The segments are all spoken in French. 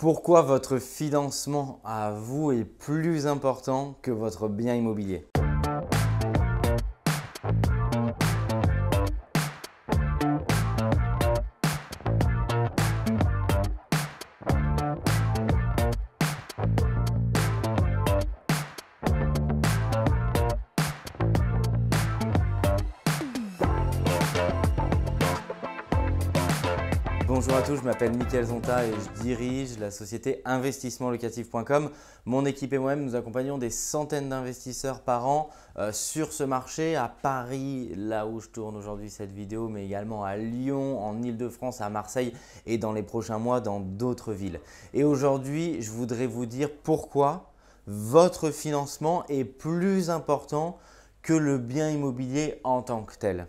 Pourquoi votre financement à vous est plus important que votre bien immobilier? Bonjour à tous, je m'appelle Mickaël Zonta et je dirige la société investissementlocatif.com. Mon équipe et moi-même, nous accompagnons des centaines d'investisseurs par an sur ce marché à Paris, là où je tourne aujourd'hui cette vidéo, mais également à Lyon, en Ile-de-France, à Marseille et dans les prochains mois dans d'autres villes. Et aujourd'hui, je voudrais vous dire pourquoi votre financement est plus important que le bien immobilier en tant que tel.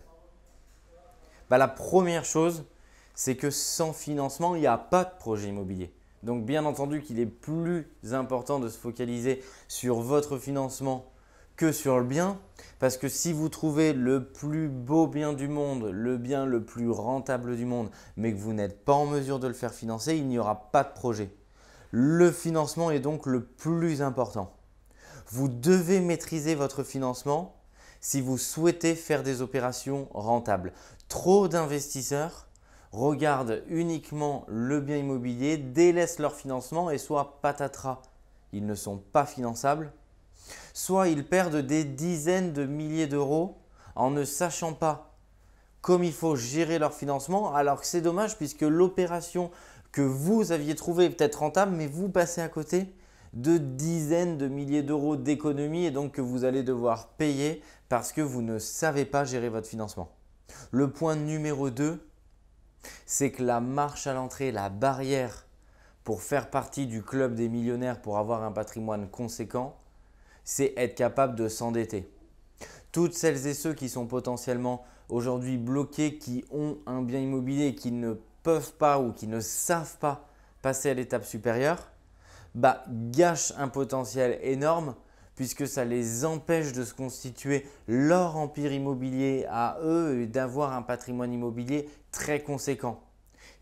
La première chose, c'est que sans financement, il n'y a pas de projet immobilier. Donc bien entendu qu'il est plus important de se focaliser sur votre financement que sur le bien, parce que si vous trouvez le plus beau bien du monde, le bien le plus rentable du monde, mais que vous n'êtes pas en mesure de le faire financer, il n'y aura pas de projet. Le financement est donc le plus important. Vous devez maîtriser votre financement si vous souhaitez faire des opérations rentables. Trop d'investisseurs regardent uniquement le bien immobilier, délaissent leur financement et soit patatras, ils ne sont pas finançables, soit ils perdent des dizaines de milliers d'euros en ne sachant pas comme il faut gérer leur financement, alors que c'est dommage puisque l'opération que vous aviez trouvée est peut-être rentable, mais vous passez à côté de dizaines de milliers d'euros d'économies et donc que vous allez devoir payer parce que vous ne savez pas gérer votre financement. Le point numéro 2, c'est que la marche à l'entrée, la barrière pour faire partie du club des millionnaires, pour avoir un patrimoine conséquent, c'est être capable de s'endetter. Toutes celles et ceux qui sont potentiellement aujourd'hui bloqués, qui ont un bien immobilier, qui ne peuvent pas ou qui ne savent pas passer à l'étape supérieure, gâchent un potentiel énorme puisque ça les empêche de se constituer leur empire immobilier à eux et d'avoir un patrimoine immobilier très conséquent.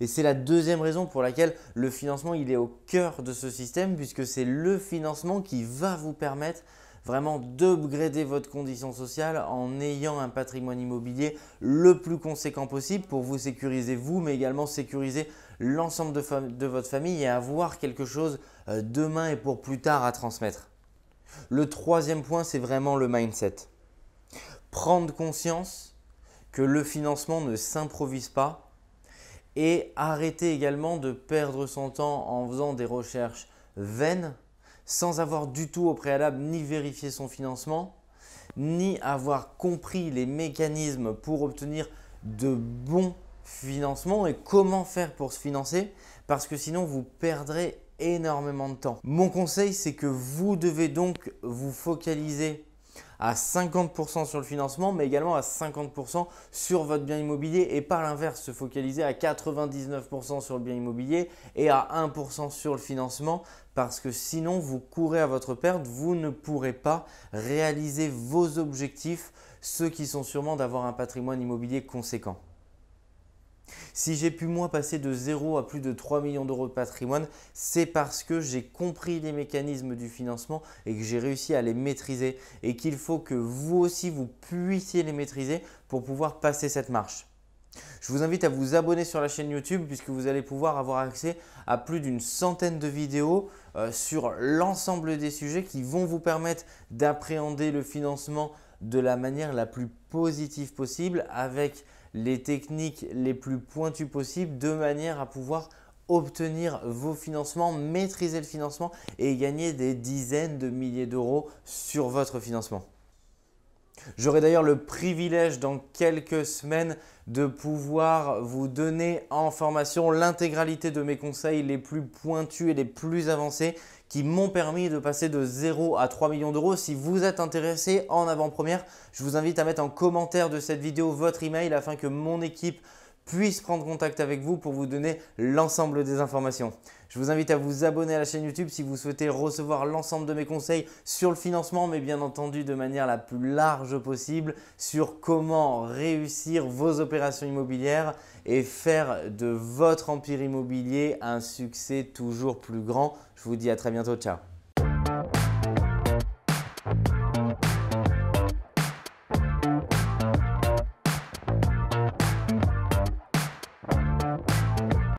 Et c'est la deuxième raison pour laquelle le financement il est au cœur de ce système, puisque c'est le financement qui va vous permettre vraiment d'upgrader votre condition sociale en ayant un patrimoine immobilier le plus conséquent possible pour vous sécuriser vous, mais également sécuriser l'ensemble de votre famille et avoir quelque chose demain et pour plus tard à transmettre. Le troisième point, c'est vraiment le mindset. Prendre conscience que le financement ne s'improvise pas et arrêter également de perdre son temps en faisant des recherches vaines sans avoir du tout au préalable ni vérifié son financement, ni avoir compris les mécanismes pour obtenir de bons financements et comment faire pour se financer, parce que sinon vous perdrez énormément de temps. Mon conseil, c'est que vous devez donc vous focaliser à 50% sur le financement, mais également à 50% sur votre bien immobilier et par l'inverse, se focaliser à 99% sur le bien immobilier et à 1% sur le financement, parce que sinon vous courez à votre perte, vous ne pourrez pas réaliser vos objectifs, ceux qui sont sûrement d'avoir un patrimoine immobilier conséquent. Si j'ai pu moi passer de 0 à plus de 3 millions d'euros de patrimoine, c'est parce que j'ai compris les mécanismes du financement et que j'ai réussi à les maîtriser, et qu'il faut que vous aussi vous puissiez les maîtriser pour pouvoir passer cette marche. Je vous invite à vous abonner sur la chaîne YouTube puisque vous allez pouvoir avoir accès à plus d'une centaine de vidéos sur l'ensemble des sujets qui vont vous permettre d'appréhender le financement de la manière la plus positive possible avec les techniques les plus pointues possibles, de manière à pouvoir obtenir vos financements, maîtriser le financement et gagner des dizaines de milliers d'euros sur votre financement. J'aurai d'ailleurs le privilège dans quelques semaines de pouvoir vous donner en formation l'intégralité de mes conseils les plus pointus et les plus avancés qui m'ont permis de passer de 0 à 3 millions d'euros. Si vous êtes intéressé, en avant-première, je vous invite à mettre en commentaire de cette vidéo votre email afin que mon équipe puisse prendre contact avec vous pour vous donner l'ensemble des informations. Je vous invite à vous abonner à la chaîne YouTube si vous souhaitez recevoir l'ensemble de mes conseils sur le financement, mais bien entendu de manière la plus large possible sur comment réussir vos opérations immobilières et faire de votre empire immobilier un succès toujours plus grand. Je vous dis à très bientôt. Ciao.